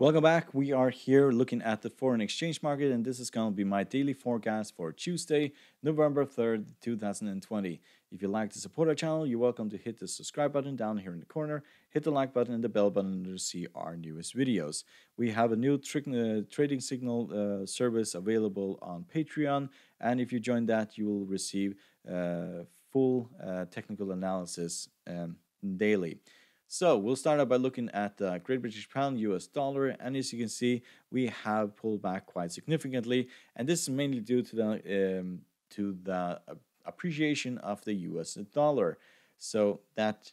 Welcome back. We are here looking at the foreign exchange market, and this is going to be my daily forecast for Tuesday, November 3rd, 2020. If you'd like to support our channel, you're welcome to hit the subscribe button down here in the corner, hit the like button and the bell button to see our newest videos. We have a new trading signal service available on Patreon, and if you join that, you will receive full technical analysis daily. So we'll start out by looking at the Great British Pound, US dollar, and as you can see, we have pulled back quite significantly, and this is mainly due to the appreciation of the US dollar. So that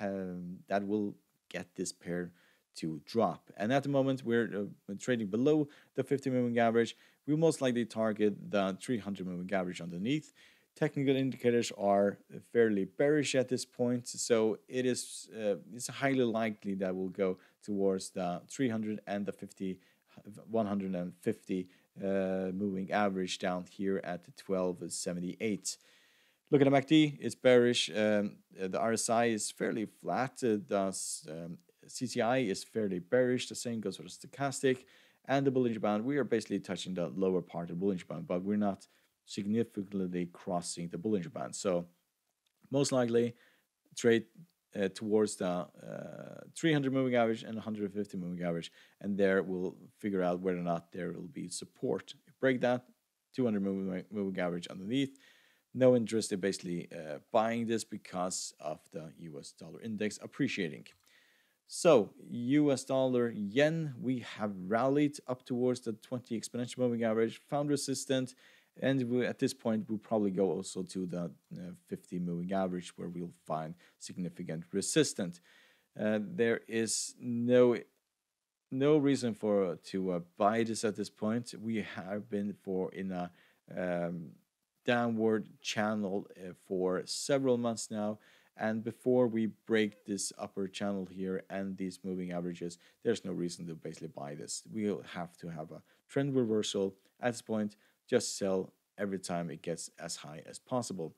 that will get this pair to drop. And at the moment, we're trading below the 50-moving average. We most likely target the 300-moving average underneath. Technical indicators are fairly bearish at this point, so it is it's highly likely that we'll go towards the 300 and the 150 moving average down here at 1278. Look at the MACD, it's bearish. The RSI is fairly flat. The CCI is fairly bearish. The same goes for the stochastic and the Bollinger Band. We are basically touching the lower part of the Bollinger Band, but we're not significantly crossing the Bollinger Band, so most likely trade towards the 300 moving average and 150 moving average, and there we'll figure out whether or not there will be support. Break that 200 moving average underneath. No interest in basically buying this because of the US dollar index appreciating. So US dollar yen, we have rallied up towards the 20 exponential moving average, found resistance. And we, at this point, we'll probably go also to the 50 moving average where we'll find significant resistance. There is no reason for to buy this at this point. We have been in a downward channel for several months now. And before we break this upper channel here and these moving averages, there's no reason to basically buy this. We'll have to have a trend reversal at this point. Just sell every time it gets as high as possible.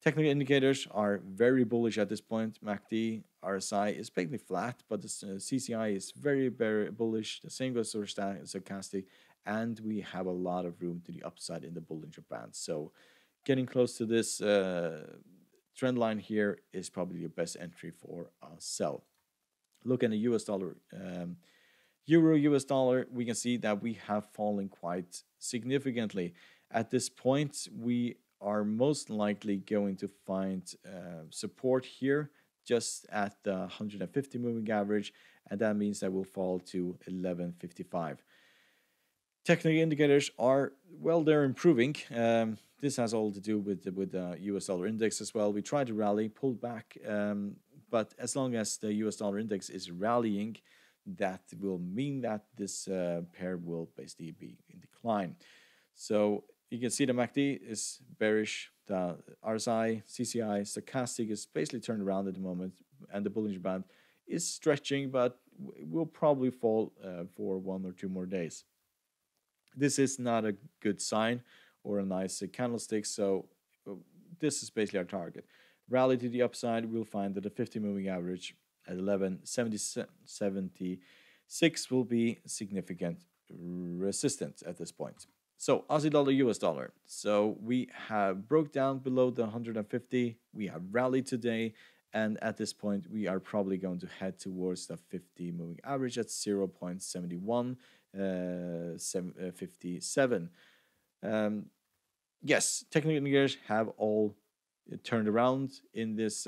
Technical indicators are very bullish at this point. MACD, RSI is basically flat, but the CCI is very, very bullish. The same goes for stochastic, and we have a lot of room to the upside in the Bollinger Band. So getting close to this trend line here is probably your best entry for a sell. Look at the US dollar. Euro/US dollar, we can see that we have fallen quite significantly. At this point, we are most likely going to find support here just at the 150 moving average, and that means that we'll fall to 1155. Technical indicators are, well, they're improving. This has all to do with the US dollar index as well. We tried to rally, pulled back, but as long as the US dollar index is rallying, that will mean that this pair will basically be in decline. So you can see the MACD is bearish, the RSI, CCI, stochastic is basically turned around at the moment, and the Bollinger Band is stretching, but will probably fall for one or two more days. This is not a good sign or a nice candlestick, so this is basically our target. Rally to the upside, we'll find that the 50 moving average at 1176 will be significant resistance at this point. So Aussie dollar, US dollar. So we have broke down below the 150. We have rallied today, and at this point we are probably going to head towards the 50 moving average at 0.7157. Yes, technical indicators have all turned around in this.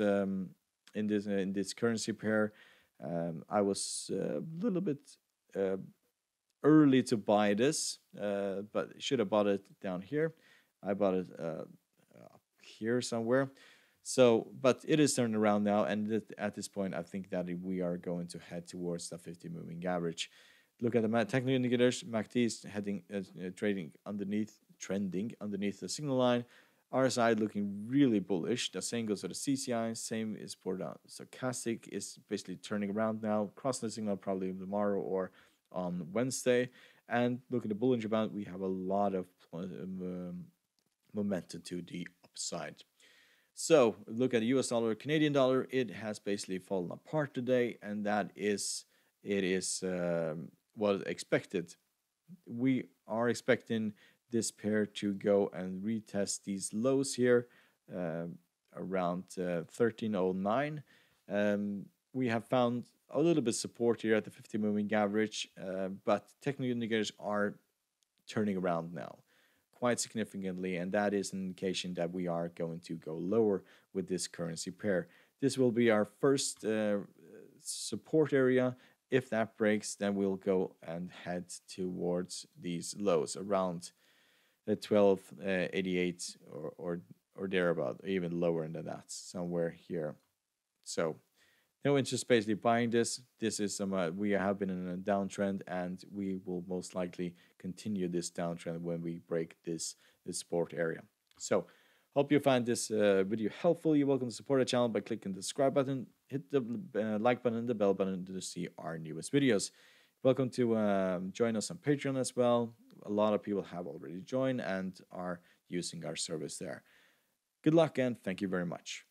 In this currency pair. I was a little bit early to buy this, but should have bought it down here. I bought it up here somewhere. So, but it is turning around now, and at this point, I think that we are going to head towards the 50 moving average. Look at the technical indicators. MACD is heading, trending underneath the signal line. RSI looking really bullish. The same goes for the CCI. Same is for the stochastic. It's basically turning around now. Crossing the signal probably tomorrow or on Wednesday. And look at the Bollinger Band. We have a lot of momentum to the upside. So look at the US dollar, Canadian dollar. It has basically fallen apart today, and that is it is what expected. We are expecting this pair to go and retest these lows here around 1309. We have found a little bit support here at the 50-moving average, but technical indicators are turning around now quite significantly, and that is an indication that we are going to go lower with this currency pair. This will be our first support area. If that breaks, then we'll go and head towards these lows around the 1288 or thereabout, even lower than that, somewhere here. So no interest basically buying this. This is some we have been in a downtrend, and we will most likely continue this downtrend when we break this support area. So hope you find this video helpful. You're welcome to support the channel by clicking the subscribe button, hit the like button and the bell button to see our newest videos. Welcome to join us on Patreon as well. A lot of people have already joined and are using our service there. Good luck and thank you very much.